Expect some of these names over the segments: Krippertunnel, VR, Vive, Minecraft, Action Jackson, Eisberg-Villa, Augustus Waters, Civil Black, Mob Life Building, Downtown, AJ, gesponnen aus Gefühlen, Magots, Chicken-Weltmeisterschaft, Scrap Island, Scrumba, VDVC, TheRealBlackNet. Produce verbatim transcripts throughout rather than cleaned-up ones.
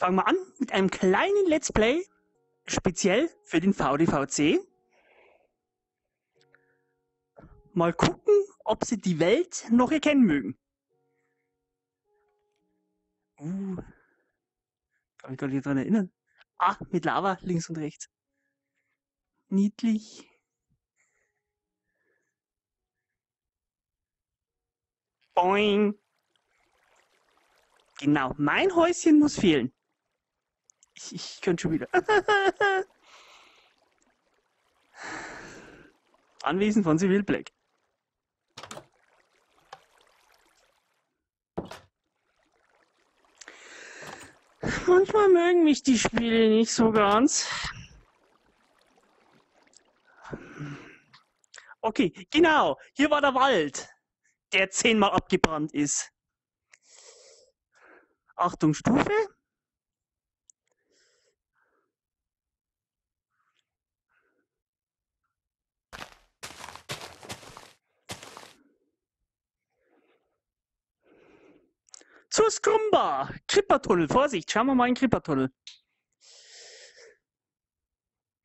fangen wir an mit einem kleinen Let's Play, speziell für den V D V C. Mal gucken, ob sie die Welt noch erkennen mögen. Uh, kann mich gar nicht daran erinnern. Ah, mit Lava, links und rechts. Niedlich. Boing. Genau, mein Häuschen muss fehlen. Ich, ich könnte schon wieder. Anwesen von Civil Black. Manchmal mögen mich die Spiele nicht so ganz. Okay, genau. Hier war der Wald, der zehnmal abgebrannt ist. Achtung, Stufe. Zu Scrumba! Krippertunnel, Vorsicht, schauen wir mal in den Krippertunnel.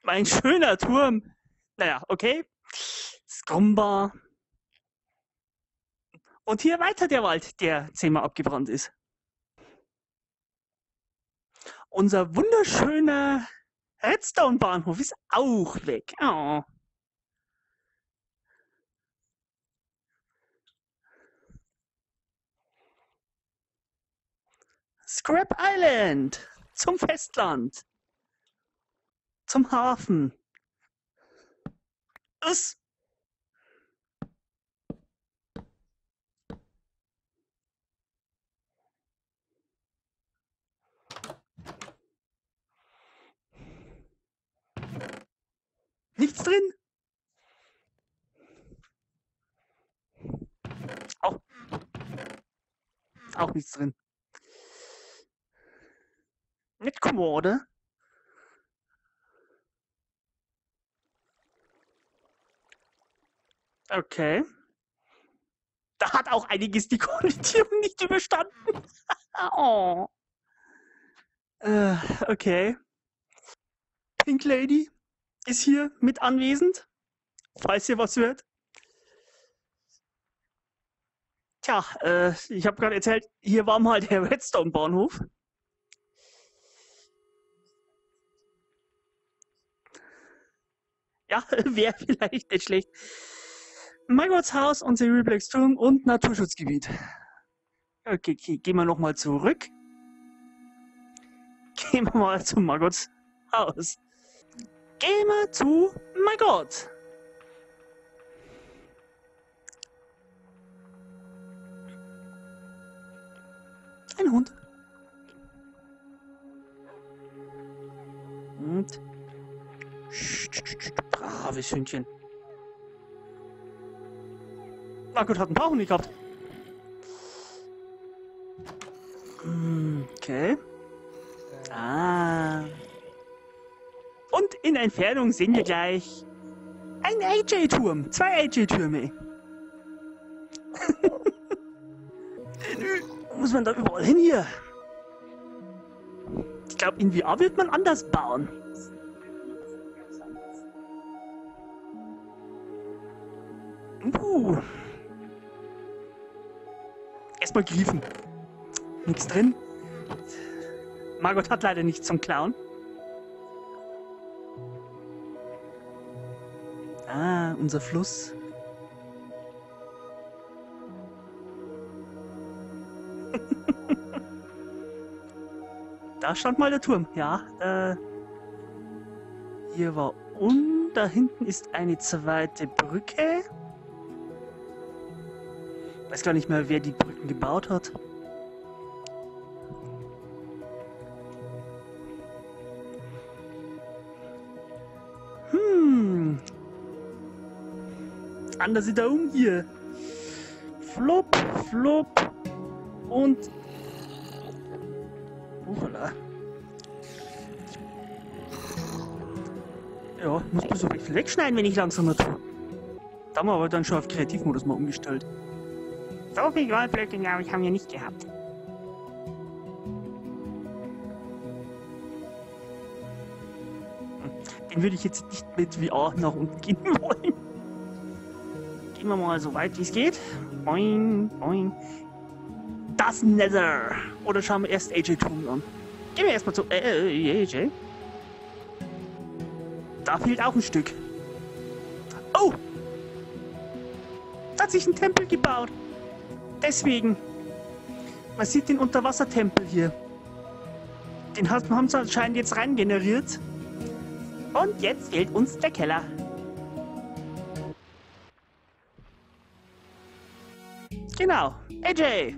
Mein schöner Turm. Naja, okay. Scrumba. Und hier weiter der Wald, der zehnmal abgebrannt ist. Unser wunderschöner Redstone-Bahnhof ist auch weg. Oh. Scrap Island, zum Festland, zum Hafen. Uss. Nichts drin. Auch, auch nichts drin. Nicht Kommode. Okay. Da hat auch einiges die Kondition nicht überstanden. Oh. Äh, okay. Pink Lady ist hier mit anwesend. Falls ihr was hört. Tja, äh, ich habe gerade erzählt, hier war mal der Redstone-Bahnhof. Ja, wäre vielleicht nicht schlecht. Magots Haus und TheRealBlackNet Turm und Naturschutzgebiet. Okay, okay, gehen wir nochmal zurück. Gehen wir mal zu Magots Haus. Gehen wir zu Magot. Ein Hund. Und... braves Hündchen. Na gut, hat einen Bauch nicht gehabt. Okay. Ah. Und in Entfernung sehen wir gleich ein A J-Turm. Zwei A J-Türme. Muss man da überall hin hier? Ich glaube, in V R wird man anders bauen. Uh. Erstmal griefen. Nichts drin. Margot hat leider nichts zum Klauen. Ah, unser Fluss. Da stand mal der Turm. Ja, äh, hier war unten. Da hinten ist eine zweite Brücke. Ich weiß gar nicht mehr, wer die Brücken gebaut hat. Hm. Anders sieht er um hier. Flop, flop und... Uhala. Ja, muss ich so ein bisschen wegschneiden, wenn ich langsamer tue. Da haben wir aber dann schon auf Kreativmodus mal umgestellt. So viel Goldblöcke, glaube ich, haben wir nicht gehabt. den würde ich jetzt nicht mit V R nach unten gehen wollen. Gehen wir mal so weit, wie es geht. Boing, boing. Das Nether. Oder schauen wir erst A J Ton an. Gehen wir erstmal zu äh, A J. Da fehlt auch ein Stück. Oh! Da hat sich ein Tempel gebaut. Deswegen. Man sieht den Unterwassertempel hier. Den haben sie anscheinend jetzt rein generiert. Und jetzt fehlt uns der Keller. Genau, A J.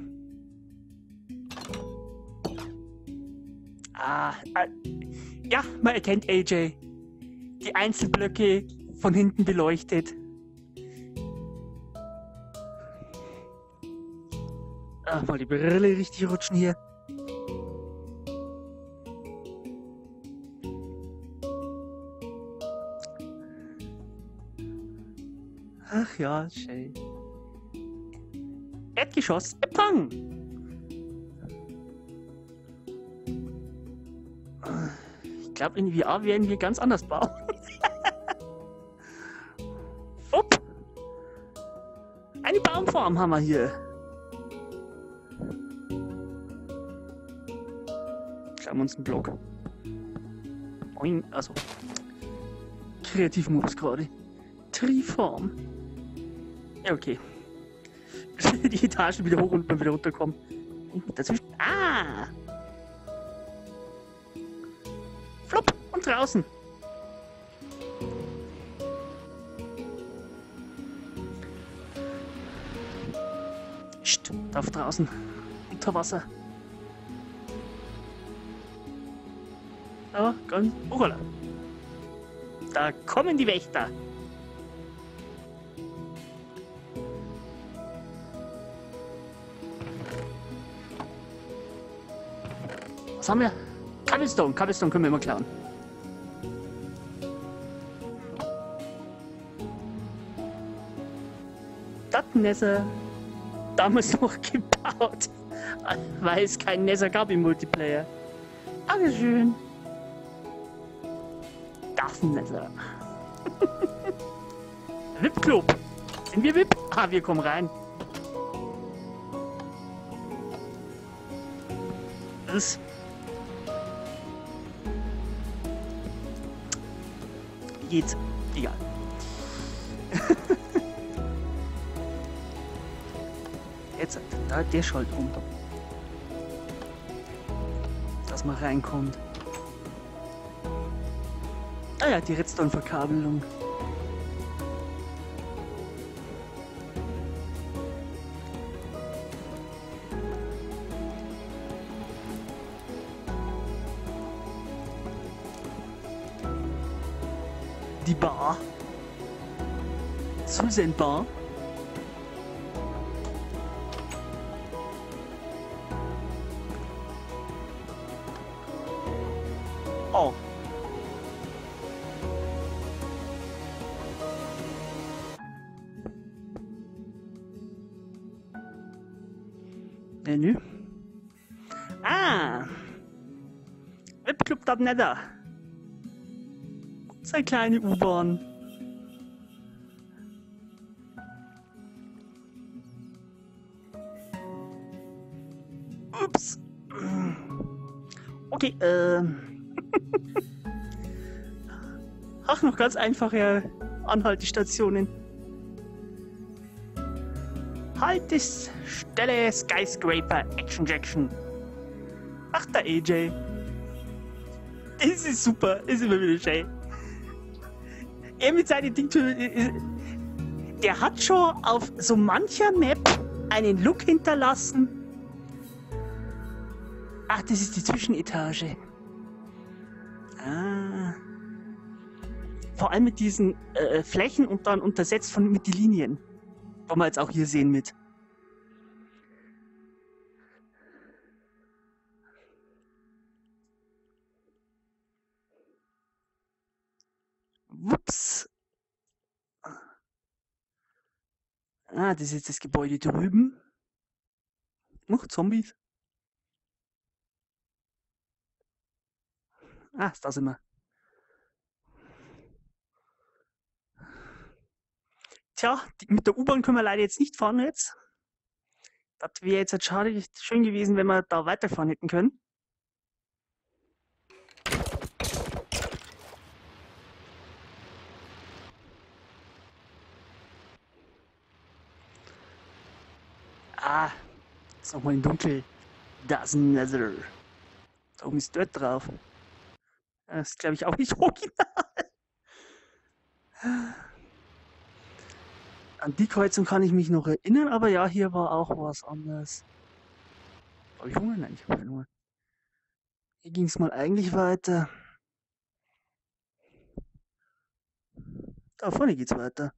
Ah, ah, ja, man erkennt A J. Die Einzelblöcke von hinten beleuchtet. Ach, mal die Brille richtig rutschen hier. Ach ja, schön. Erdgeschoss, Empfang! Ich glaube, in V R werden wir ganz anders bauen. Upp. Eine Baumform haben wir hier. Schauen wir uns einen Block. Boing, also. Kreativmodus gerade. Triform. Ja, okay. Die Etagen wieder hoch und wieder runterkommen. Dazwischen. Ah! Flop! Und draußen! Scht! Da draußen! Unter Wasser! Da, ganz. Ugala! Da kommen die Wächter! Was haben wir? Cobblestone, Cobblestone können wir immer klauen. Das Nether, da haben wir es noch gebaut, weil es kein Nether gab im Multiplayer. Aber schön. Das Nether. V I P-Club. Sind wir V I P? Ah, wir kommen rein. Das geht's. Egal. Jetzt, da, der schallt um. Dass man reinkommt. Ah ja, die Redstone-Verkabelung. Die Bar. Susan Bar. Oh. Menü. Ah. Webclub dort nicht da. Eine kleine U-Bahn. Ups. Okay, äh. Ach, noch ganz einfache Anhaltestationen. Haltestelle Skyscraper Action Jackson. Ach, der A J. Das ist super, das ist immer wieder schön. Er mit seinen Dingen, der hat schon auf so mancher Map einen Look hinterlassen. Ach, das ist die Zwischenetage. Ah. Vor allem mit diesen äh, Flächen und dann untersetzt von mit den Linien. Wollen wir jetzt auch hier sehen mit. Wups. Ah, das ist jetzt das Gebäude drüben. Noch Zombies. Ah, da sind wir. Tja, mit der U-Bahn können wir leider jetzt nicht fahren jetzt. Das wäre jetzt schade, schön gewesen, wenn wir da weiterfahren hätten können. Ah, jetzt nochmal im Dunkel. Das Nether. Da oben ist Dirt drauf. Das ist, glaube ich, auch nicht original. An die Kreuzung kann ich mich noch erinnern, aber ja, hier war auch was anderes. Habe ich Hunger? Nein, ich habe keine Hunger. Hier ging es mal eigentlich weiter. Da vorne geht's weiter.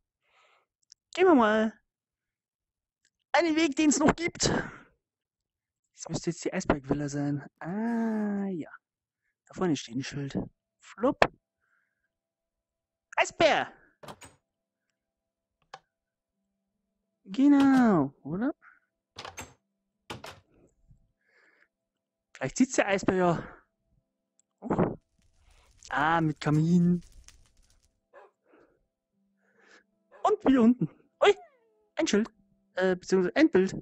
Gehen wir mal einen Weg, den es noch gibt. Das müsste jetzt die Eisberg-Villa sein. Ah, ja. Da vorne steht ein Schild. Flupp. Eisbär! Genau, oder? Vielleicht sitzt der Eisbär ja. Oh. Ah, mit Kamin. Und wieder unten. Ui, ein Schild. Äh, beziehungsweise ein Bild.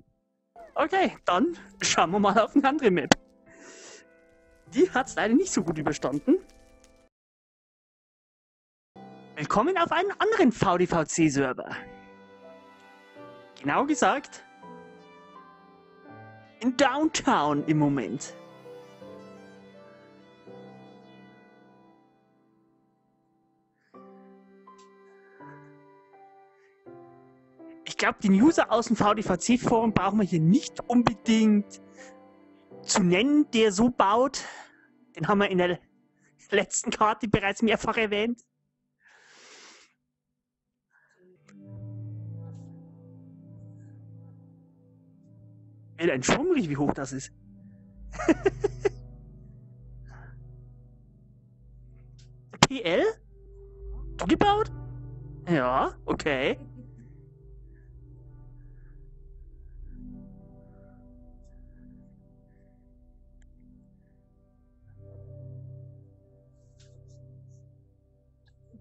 Okay, dann schauen wir mal auf eine andere Map. Die hat es leider nicht so gut überstanden. Willkommen auf einem anderen V D V C-Server. Genau gesagt, in Downtown im Moment. Ich glaube, den User aus dem V D V C-Forum brauchen wir hier nicht unbedingt zu nennen, der so baut. Den haben wir in der letzten Karte bereits mehrfach erwähnt. Will ein schwummrig, wie hoch das ist. P L? Du gebaut? Ja, okay.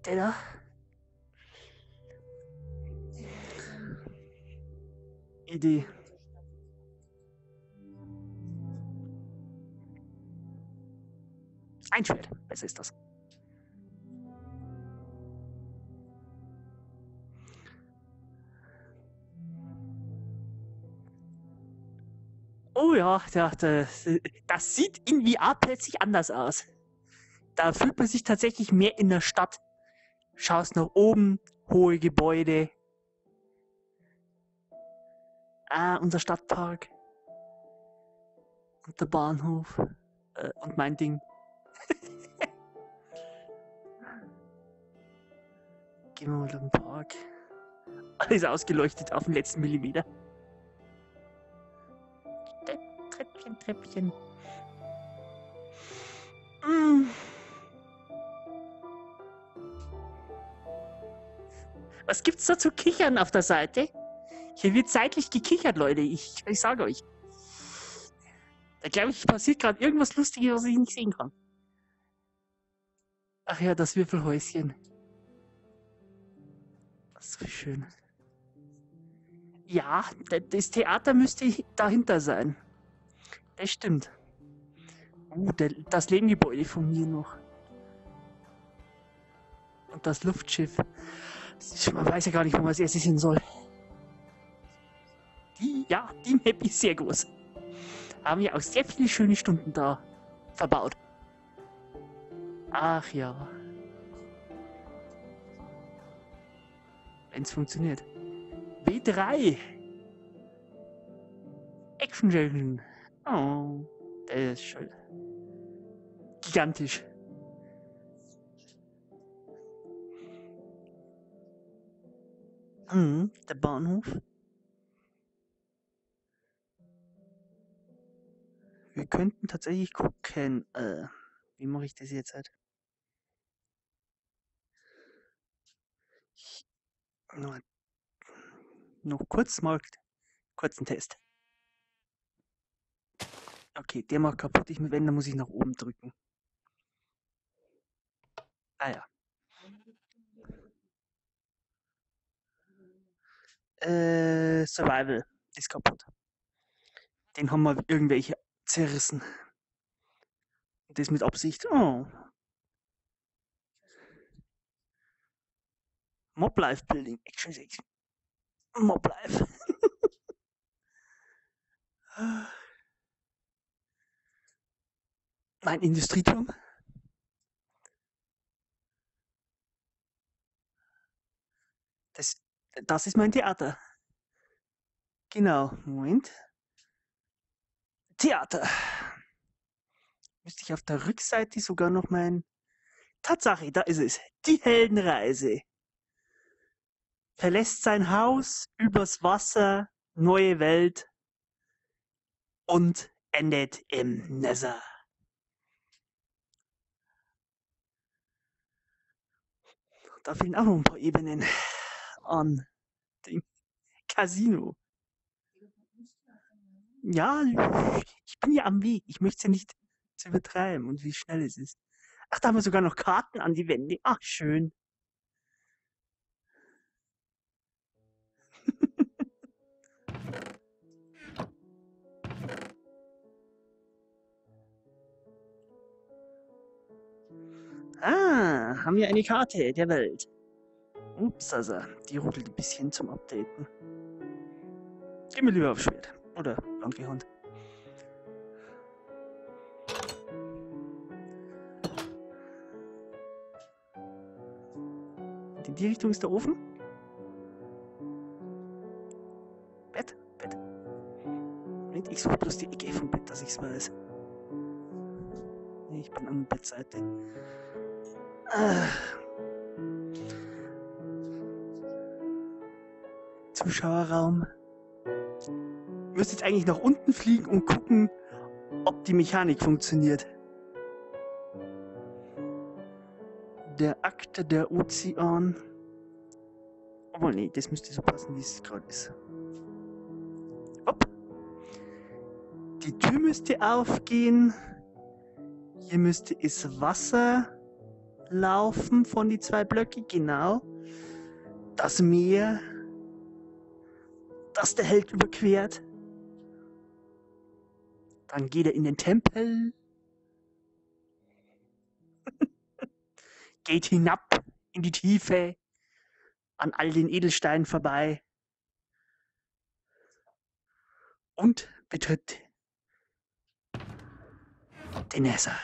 Der da. Idee. Ein Schwert, besser ist das. Oh ja, das sieht in V R plötzlich anders aus. Da fühlt man sich tatsächlich mehr in der Stadt. Schaust nach oben, hohe Gebäude. Ah, unser Stadtpark. Und der Bahnhof. Äh, und mein Ding. Gehen wir mal durch den Park. Alles ausgeleuchtet auf den letzten Millimeter. Treppchen, Treppchen. Mm. Was gibt's da zu kichern auf der Seite? Hier wird zeitlich gekichert, Leute. Ich, ich sage euch. Da glaube ich, passiert gerade irgendwas Lustiges, was ich nicht sehen kann. Ach ja, das Würfelhäuschen. Das ist so schön. Ja, das Theater müsste dahinter sein. Das stimmt. Uh, das Lehmgebäude von mir noch. Und das Luftschiff. Man weiß ja gar nicht, wo man als erstes hin soll. Die, ja, die Map ist sehr groß. Haben wir auch sehr viele schöne Stunden da verbaut. Ach ja. Wenn es funktioniert. W drei. Action Jackson. Oh, das ist schön. Gigantisch. Mhm, der Bahnhof. Wir könnten tatsächlich gucken. Äh, wie mache ich das jetzt halt? Noch, noch kurz mal kurzen Test. Okay, der macht kaputt. Ich, wenn, dann muss ich nach oben drücken. Ah ja. äh, Survival ist kaputt. Den haben wir irgendwelche zerrissen. Das mit Absicht. Oh. Mob Life Building. Action Jackson. Mob Life. Mein Industrieturm. Das, das ist mein Theater. Genau. Moment. Theater. Müsste ich auf der Rückseite sogar noch mein... Tatsache, da ist es. Die Heldenreise. Verlässt sein Haus, übers Wasser, neue Welt und endet im Nether. Da fehlen auch noch ein paar Ebenen an dem Casino. Ja, ich bin ja am Weg. Ich möchte es ja nicht zu übertreiben und wie schnell es ist. Ach, da haben wir sogar noch Karten an die Wände. Ach, schön. Ah, haben wir eine Karte der Welt. Ups, also, die ruckelt ein bisschen zum Updaten. Gehen wir lieber auf Schwert. Oder Longhorn. In die Richtung ist der Ofen. Bett, Bett. Und ich suche bloß die Ecke vom Bett, dass ich es weiß. Ich bin an der Bettseite. Ah. Zuschauerraum. Ich müsste jetzt eigentlich nach unten fliegen und gucken, ob die Mechanik funktioniert. Der Akte der Ozean. Obwohl, nee, das müsste so passen, wie es gerade ist. Hopp. Die Tür müsste aufgehen. Hier müsste es Wasser laufen von den zwei Blöcken, genau. Das Meer, das der Held überquert. Dann geht er in den Tempel. Geht hinab in die Tiefe. An all den Edelsteinen vorbei. Und betritt den Nether.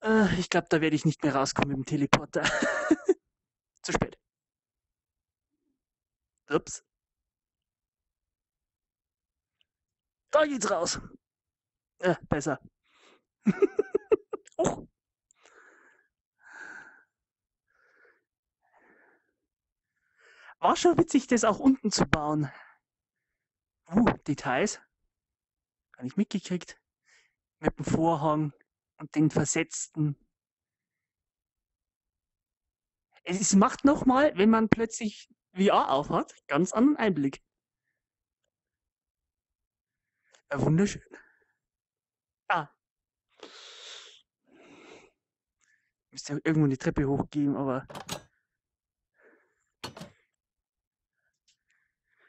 Äh, ich glaube, da werde ich nicht mehr rauskommen mit dem Teleporter. Zu spät. Ups. Da geht's raus. Äh, besser. Oh. War schon witzig, das auch unten zu bauen. Uh, Details. Gar nicht mitgekriegt. Mit dem Vorhang und den versetzten. Es macht nochmal, wenn man plötzlich V R aufhat, ganz anderen Einblick. Ja, wunderschön. Ah. Müsste ja irgendwo eine Treppe hochgehen, aber.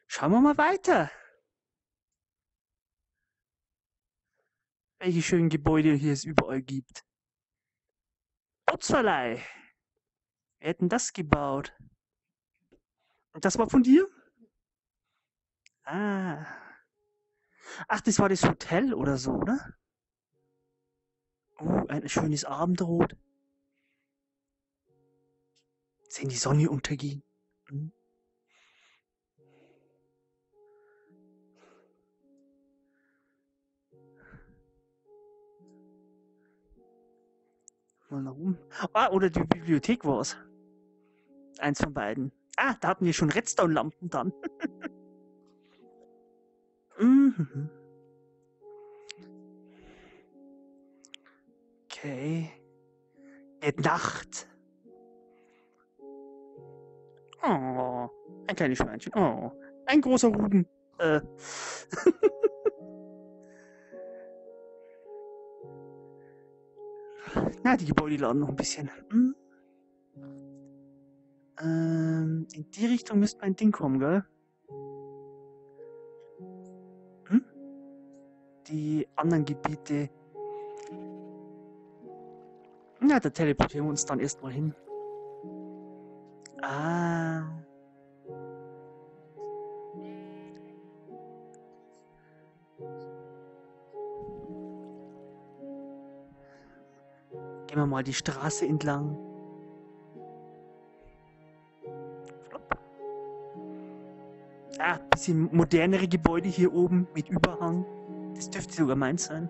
Schauen wir mal weiter. Welche schönen Gebäude hier es überall gibt. Putzerlei. Wer hat denn das gebaut? Und das war von dir? Ah. Ach, das war das Hotel oder so, oder? Oh, ein schönes Abendrot. Sehen die Sonne untergehen. Hm? Mal nach oben. Ah, oder die Bibliothek war es. Eins von beiden. Ah, da hatten wir schon Redstone-Lampen dann. Mhm. Okay. Wird Nacht. Oh, ein kleines Schweinchen. Oh, ein großer Ruden. Äh. Ja, die Gebäude laden noch ein bisschen. Hm. Ähm, in die Richtung müsste mein Ding kommen, gell? Hm? Die anderen Gebiete. Ja, da teleportieren wir uns dann erstmal hin. Ah. Gehen wir mal die Straße entlang. Ah, ein bisschen modernere Gebäude hier oben mit Überhang. Das dürfte sogar meins sein.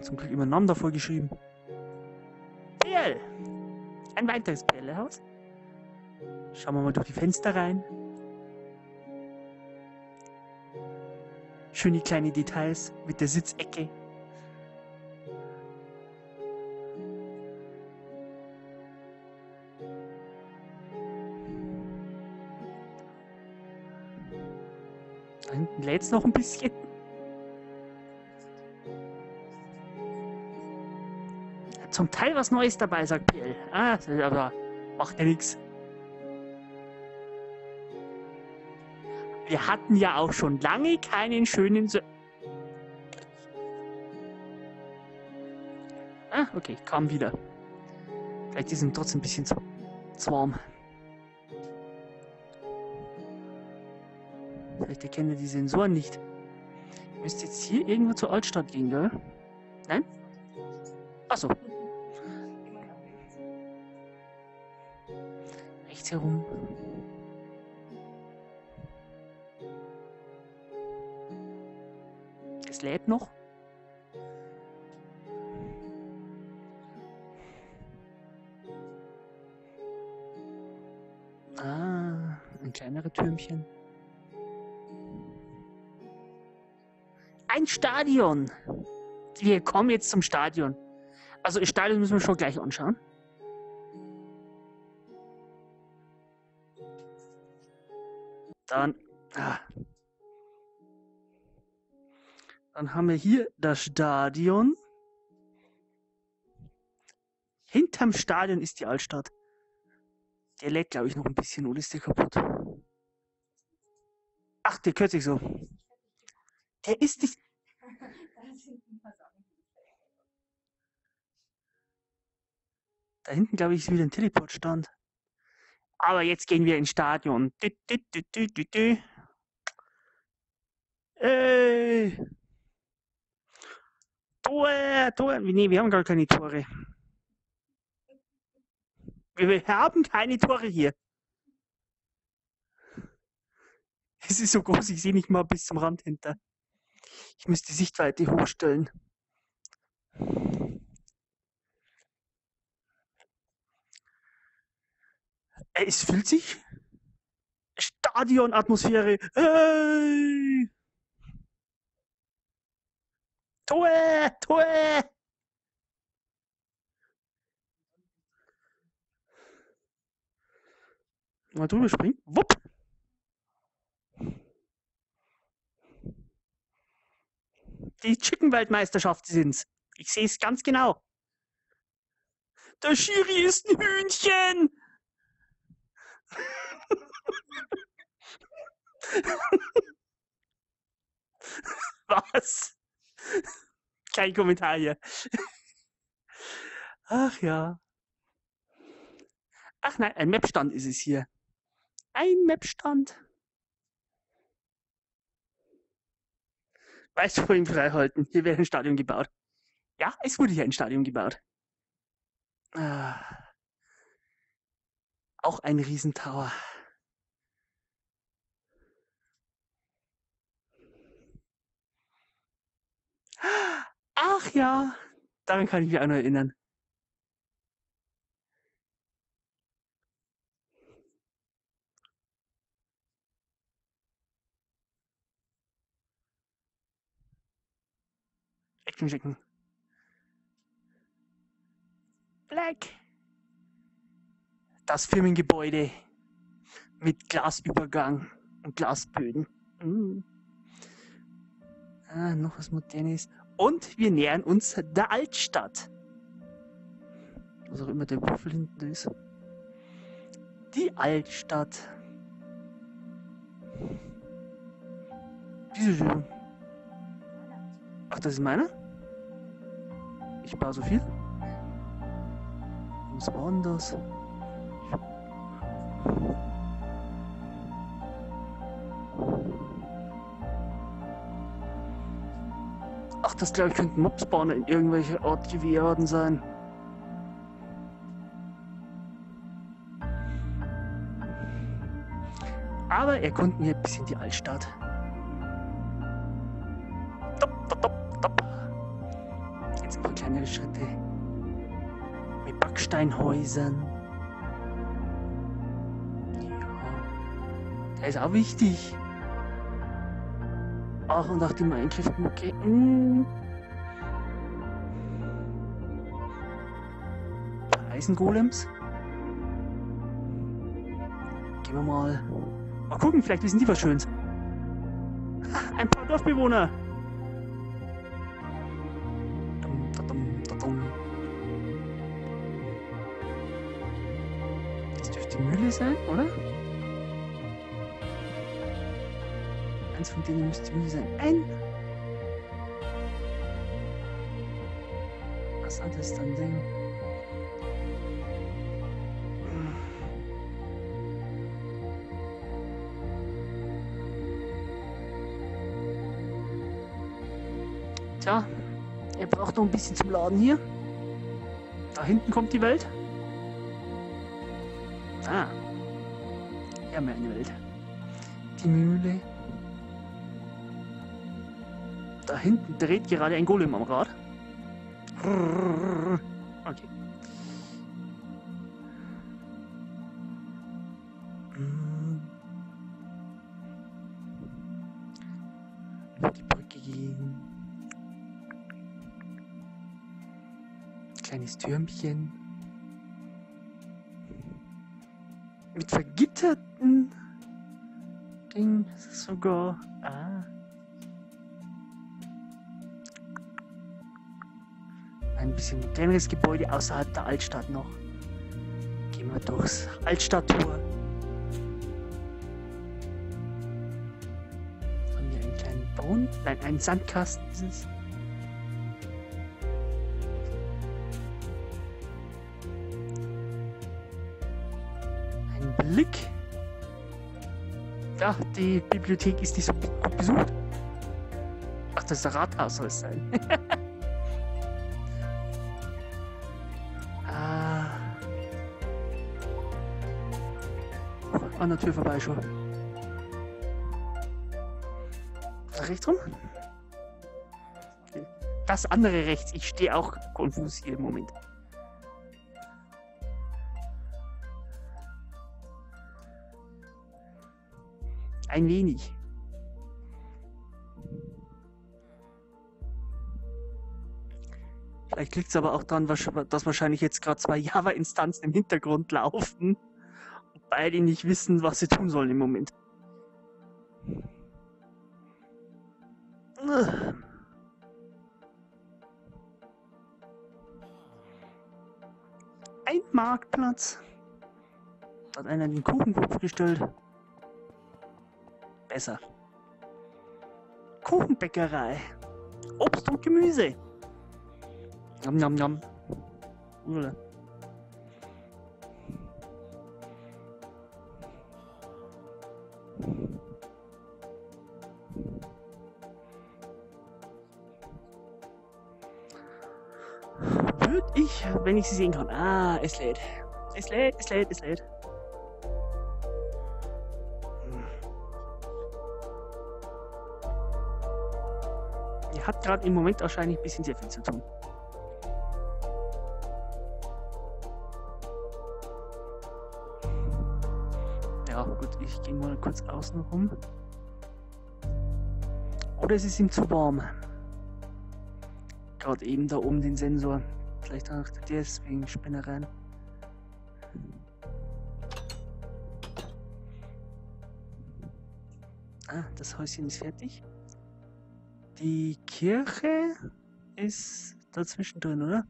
Zum Glück immer Namen davor geschrieben. P L! Ein weiteres P L-Haus. Schauen wir mal durch die Fenster rein. Schöne kleine Details mit der Sitzecke. Da hinten lädt es noch ein bisschen. Zum Teil was Neues dabei, sagt P L. Ah, aber macht ja nichts. Wir hatten ja auch schon lange keinen schönen... So ah, okay, kam wieder. Vielleicht ist ihm trotzdem ein bisschen zu, zu warm. Vielleicht erkennt er die Sensoren nicht. Ich müsste jetzt hier irgendwo zur Altstadt gehen, gell? Nein? Achso. Rechts herum. Es lädt noch. Ah, ein kleineres Türmchen. Ein Stadion. Wir kommen jetzt zum Stadion. Also das Stadion müssen wir schon gleich anschauen. Dann, ah. Dann haben wir hier das Stadion. Hinterm Stadion ist die Altstadt. Der lädt, glaube ich, noch ein bisschen, oder ist der kaputt? Ach, der kürzt sich so. Der ist nicht... Da hinten, glaube ich, ist wieder ein Teleportstand. Aber jetzt gehen wir ins Stadion. Du, du, du, du, du, du. Ey. Tore, Tore. Nee, wir haben gar keine Tore. Wir haben keine Tore hier. Es ist so groß, ich sehe nicht mal bis zum Rand hinter. Ich müsste die Sichtweite hochstellen. Es fühlt sich Stadionatmosphäre. Hey! Tue, tue! Mal drüber springen. Wupp! Die Chicken-Weltmeisterschaft sind's. Ich sehe es ganz genau. Der Schiri ist ein Hühnchen! Was? Kein Kommentar hier. Ach ja. Ach nein, ein Mapstand ist es hier. Ein Mapstand. Weißt du, vorhin freihalten. Hier wäre ein Stadion gebaut. Ja, es wurde hier ein Stadion gebaut. Ah. Auch ein Riesentower. Ach ja, daran kann ich mich auch noch erinnern. Action Jackson. Black. Das Firmengebäude mit Glasübergang und Glasböden. Mm. Ah, noch was Modernes. Und wir nähern uns der Altstadt. Was auch immer der Würfel hinten ist. Die Altstadt. Diese. Ach, das ist meine? Ich baue so viel. Was war denn das? Ach, das glaube ich könnten Mobspawner in irgendwelche Ortschaften sein. Aber erkunden hier ein bisschen die Altstadt. Top, top, top, top. Jetzt mal kleinere Schritte. Mit Backsteinhäusern. Ja. Der ist auch wichtig. Ach, und auch die Minecraft-Mucke. Hm. Eisengolems. Gehen wir mal. Mal gucken, vielleicht wissen die was Schönes. Ein paar Dorfbewohner. Das dürfte die Mühle sein, oder? Eins von denen müsste die Mühle sein. Ein. Was hat das dann denn? Tja, er braucht noch ein bisschen zum Laden hier. Da hinten kommt die Welt. Ah, wir haben ja eine Welt. Die Mühle. Da hinten dreht gerade ein Golem am Rad. Okay. Über die Brücke gehen. Kleines Türmchen. Mit vergitterten Ding sogar. Ah. Ein bisschen kleineres Gebäude außerhalb der Altstadt noch. Gehen wir durchs Altstadt-Tor. Haben wir einen kleinen Brunnen, nein, einen Sandkasten ist es. Blick. Ja, die Bibliothek ist nicht so gut besucht. Ach, das ist der Rathaus, soll es sein. ah. oh, an der Tür vorbei schon. Rechts rum? Das andere rechts. Ich stehe auch konfus hier im Moment. Ein wenig. Vielleicht liegt es aber auch daran, dass wahrscheinlich jetzt gerade zwei Java-Instanzen im Hintergrund laufen und beide nicht wissen, was sie tun sollen im Moment. Ein Marktplatz. Da hat einer den Kuchenkopf gestellt. Besser. Kuchenbäckerei. Obst und Gemüse. Nom, nom, nom. Ule. Würde ich, wenn ich sie sehen kann. Ah, es lädt. Es lädt, es lädt, es lädt. Hat gerade im Moment wahrscheinlich ein bisschen sehr viel zu tun. Ja, gut, ich gehe mal kurz außen rum. Oder es ist ihm zu warm. Gerade eben da oben den Sensor. Vielleicht auch deswegen Spinnereien. Ah, das Häuschen ist fertig. Die Kirche ist dazwischen drin, oder?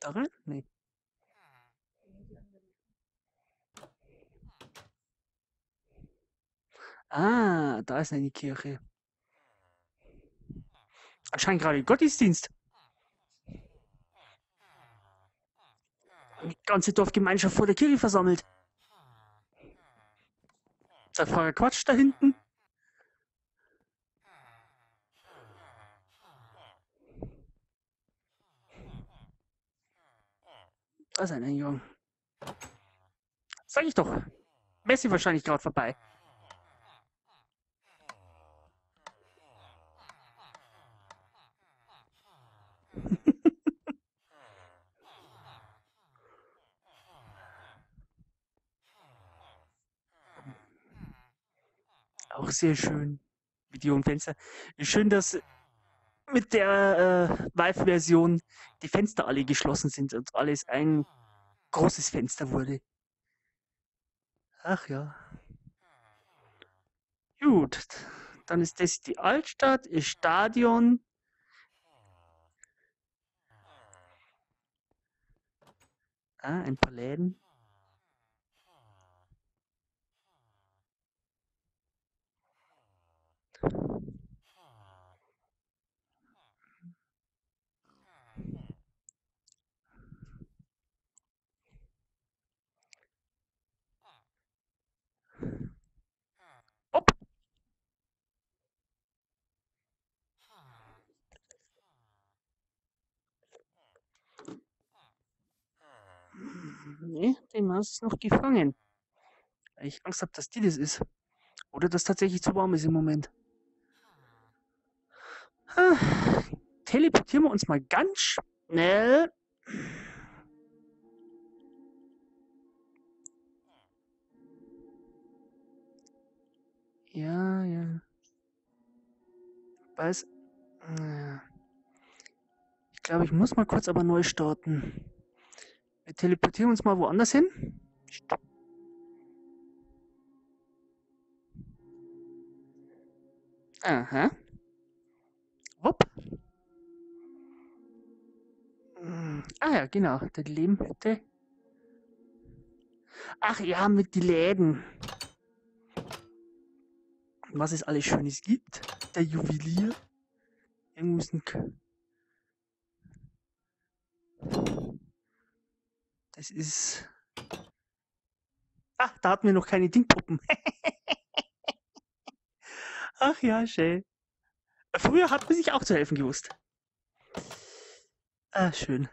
Da rein? Nee. Ah, da ist eine Kirche. Anscheinend gerade Gottesdienst. Die ganze Dorfgemeinschaft vor der Kirche versammelt. Seid voller Quatsch da hinten. Da ist ein Engel. Sag ich doch. Messi wahrscheinlich gerade vorbei. Auch sehr schön. Video und Fenster. Schön, dass mit der äh, Vive-Version die Fenster alle geschlossen sind und alles ein großes Fenster wurde. Ach ja. Gut. Dann ist das die Altstadt, das Stadion. Ah, ein paar Läden. Hopp. Nee, den Maus ist noch gefangen. Weil ich Angst habe, dass die das ist. Oder dass tatsächlich zu warm ist im Moment. Ah, teleportieren wir uns mal ganz schnell. Ja, ja. Weiß. Ich glaube, ich muss mal kurz aber neu starten. Wir teleportieren uns mal woanders hin. Stopp. Aha. Wupp. Ah ja, genau. Der Lehmhütte. Ach ja, mit den Läden. Was es alles Schönes gibt. Der Juwelier. Irgendwo ist ein K. Das ist. Ach, da hatten wir noch keine Dingpuppen. Ach ja, schön. Früher hat man sich auch zu helfen gewusst. Ah, schön.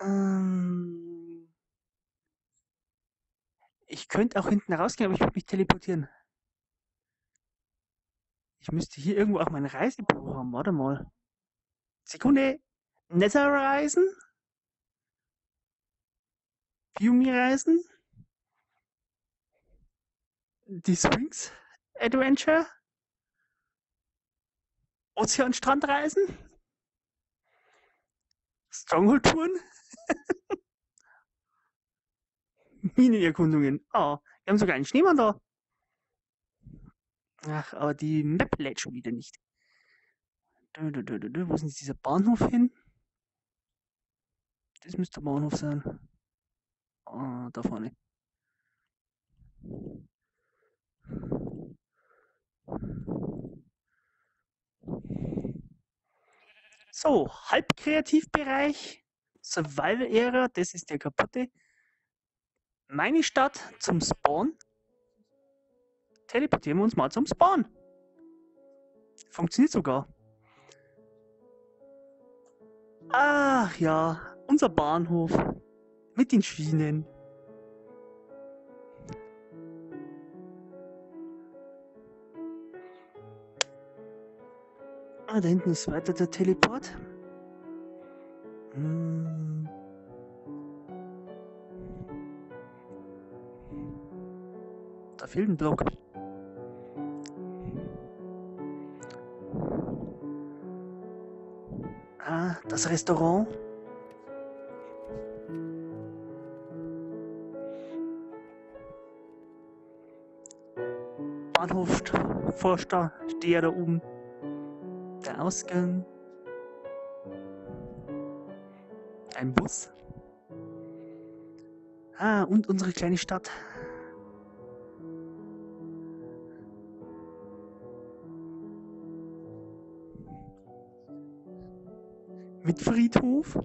Ähm. Ich könnte auch hinten rausgehen, aber ich würde mich teleportieren. Ich müsste hier irgendwo auch mein Reisebuch haben. Warte mal. Sekunde. Netherreisen? Fiumi-Reisen? Die Swings Adventure? Ozean-Strandreisen? Stronghold-Touren? Minenerkundungen. Ah, oh, wir haben sogar einen Schneemann da. Ach, aber die Map lädt schon wieder nicht. Dö, dö, dö, dö. Wo ist denn dieser Bahnhof hin? Das müsste der Bahnhof sein. Ah, oh, da vorne. So, Halbkreativbereich. Survival-Ära, das ist der kaputte. Meine Stadt zum Spawn. Teleportieren wir uns mal zum Spawn. Funktioniert sogar. Ach ja, unser Bahnhof mit den Schienen. Ah, da hinten ist weiter der Teleport. Hm. Da fehlt ein Block. Das Restaurant? Bahnhofsvorsteher da oben. Der Ausgang. Ein Bus. Ah, und unsere kleine Stadt. Mit Friedhof.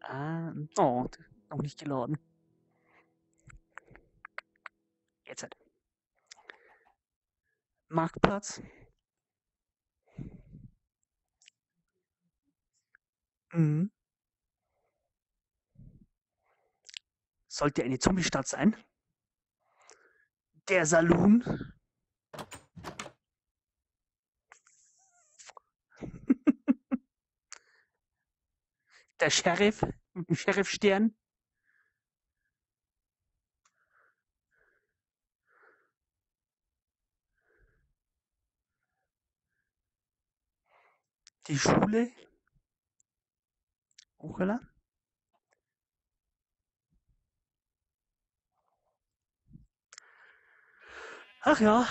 Ah, oh, noch nicht geladen. Jetzt halt. Marktplatz. Mhm. Sollte eine Zombie-Stadt sein. Der Saloon. Der Sheriff mit dem Sheriff-Stern. Die Schule. Uchala. Ach ja,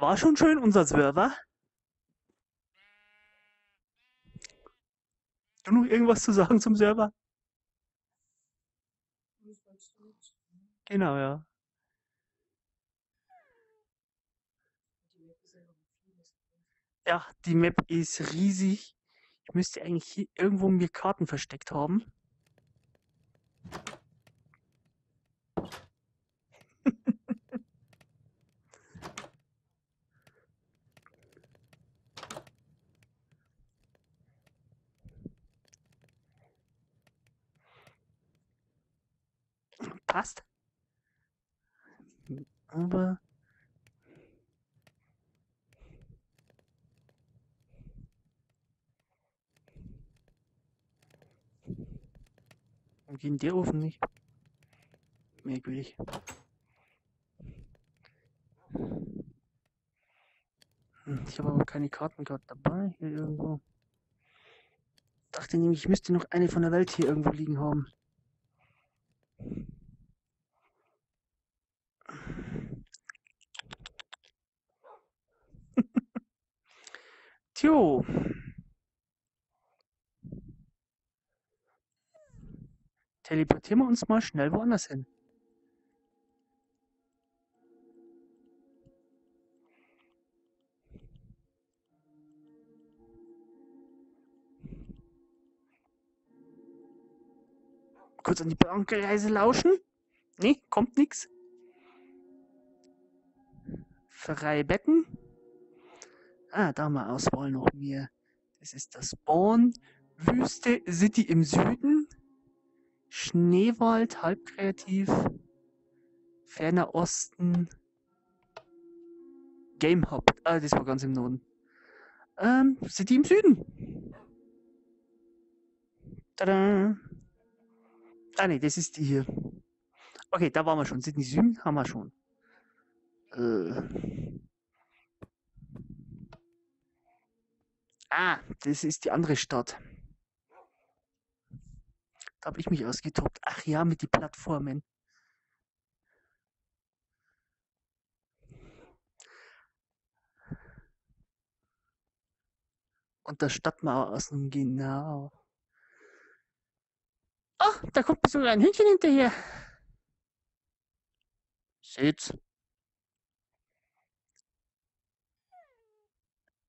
war schon schön unser Server. Hast du noch irgendwas zu sagen zum Server? Genau, ja. Ja, die Map ist riesig. Ich müsste eigentlich hier irgendwo mir Karten versteckt haben. Passt. Aber gehen die Ofen nicht. Merkwürdig. Ich habe aber keine Karten gerade dabei. Hier irgendwo. Ich dachte nämlich, ich müsste noch eine von der Welt hier irgendwo liegen haben. Tjo. Teleportieren wir uns mal schnell woanders hin. Kurz an die Bankreise lauschen. Nee, kommt nix. Freie Betten. Ah, da mal auswählen noch mehr. Das ist das Spawn. Wüste City im Süden. Schneewald, halb kreativ. Ferner Osten. Game Hub. Ah, das war ganz im Norden. Ähm, City im Süden. Tada. Ah, ne, das ist die hier. Okay, da waren wir schon. City Süden haben wir schon. Äh. Ah, das ist die andere Stadt. Da habe ich mich ausgetobt. Ach ja, mit den Plattformen. Und der Stadtmauer außen, genau. Ach, da kommt sogar ein Hündchen hinterher. Seht's.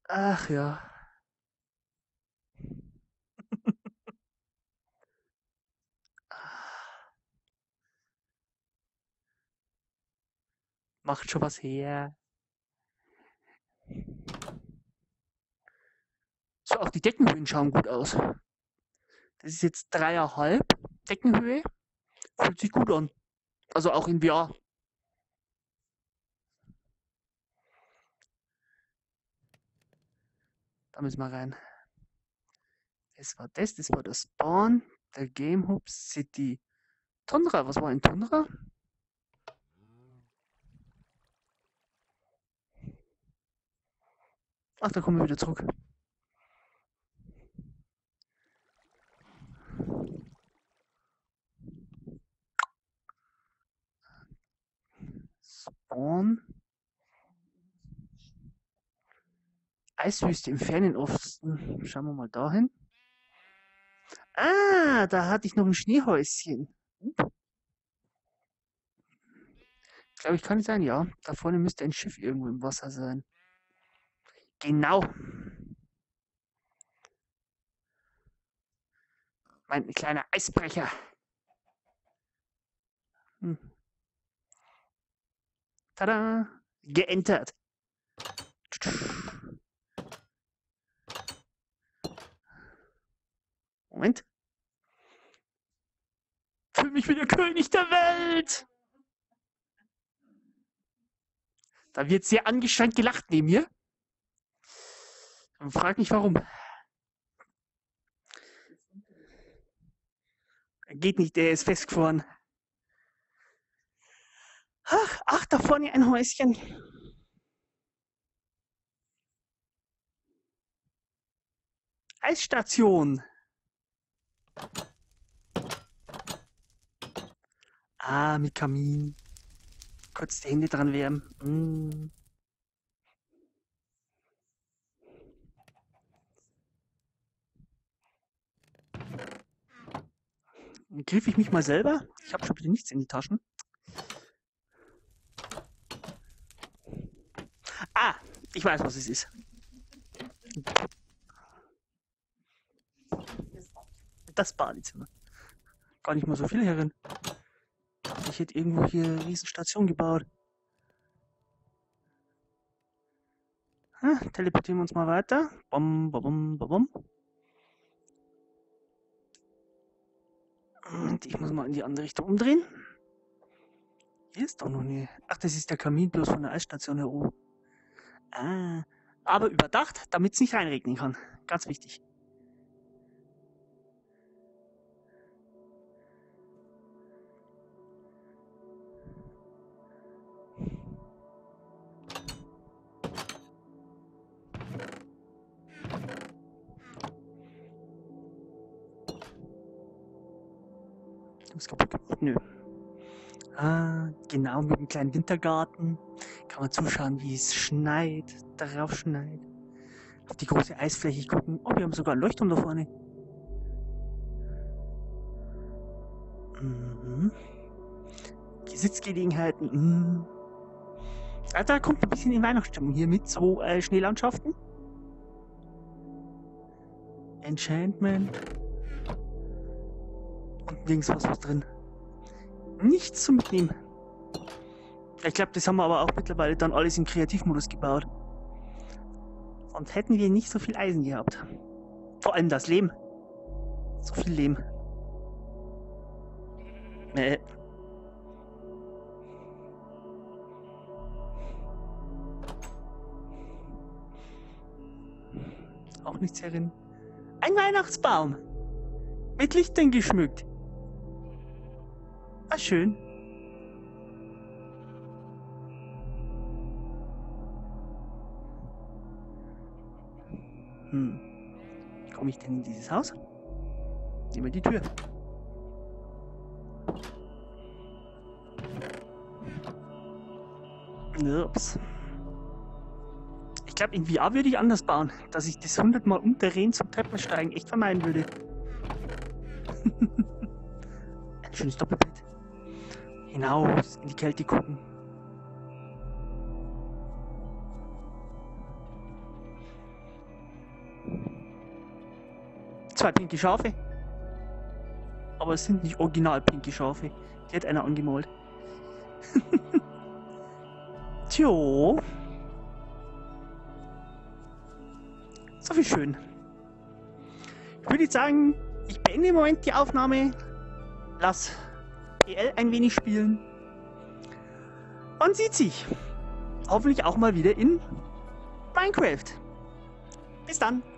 Ach ja. Macht schon was her. So, auch die Deckenhöhen schauen gut aus. Das ist jetzt dreieinhalb Deckenhöhe. Fühlt sich gut an. Also auch in V R. Da müssen wir rein. Das war das, das war das Spawn, der Game Hub City. Tundra, was war ein Tundra? Ach, da kommen wir wieder zurück. Spawn. Eiswüste im fernen Osten. Schauen wir mal dahin. Ah, da hatte ich noch ein Schneehäuschen. Ich glaube, ich kann nicht sein, ja. Da vorne müsste ein Schiff irgendwo im Wasser sein. Genau. Mein kleiner Eisbrecher. Hm. Tada! Geentert. Moment. Fühl mich wie der König der Welt! Da wird sehr angestrengt gelacht neben mir. Und frag mich warum. Geht nicht, der ist festgefroren. Ach, ach, da vorne ein Häuschen. Eisstation. Ah, mit Kamin. Kurz die Hände dran wärmen. Mm. Griffe ich mich mal selber? Ich habe schon wieder nichts in die Taschen. Ah, ich weiß, was es ist. Das Badezimmer. Gar nicht mal so viel herin. Ich hätte irgendwo hier eine Riesenstation gebaut. Ha, teleportieren wir uns mal weiter. Bom, bom, bom, bom. Und ich muss mal in die andere Richtung umdrehen. Hier ist doch noch eine... Ach, das ist der Kamin bloß von der Eisstation her oben. Ah, aber überdacht, damit es nicht reinregnen kann. Ganz wichtig. Nö. Ah, genau, mit einem kleinen Wintergarten kann man zuschauen, wie es schneit, darauf schneit. Auf die große Eisfläche gucken. Oh, wir haben sogar einen Leuchtturm da vorne. Mhm. Die Sitzgelegenheiten. Mhm. Ah, da kommt ein bisschen in Weihnachtsstimmung hier mit, so äh, Schneelandschaften. Enchantment. Und links was was drin. Nichts zum Mitnehmen. Ich glaube, das haben wir aber auch mittlerweile dann alles im Kreativmodus gebaut. Sonst hätten wir nicht so viel Eisen gehabt. Vor allem das Lehm. So viel Lehm. Äh. Auch nichts herin. Ein Weihnachtsbaum. Mit Lichtern geschmückt. Ah, schön. Hm. Wie komme ich denn in dieses Haus? Nehmen wir die Tür. Ups. Ich glaube, in V R würde ich anders bauen, dass ich das hundertmal umdrehen zum Treppensteigen echt vermeiden würde. Ein schönes Doppelbett. Hinaus, in die Kälte gucken. Zwei pinke Schafe. Aber es sind nicht original pinke Schafe. Die hat einer angemalt. Tjo. So viel schön. Ich würde jetzt sagen, ich beende im Moment die Aufnahme. Lass P L ein wenig spielen. Man sieht sich. Hoffentlich auch mal wieder in Minecraft. Bis dann.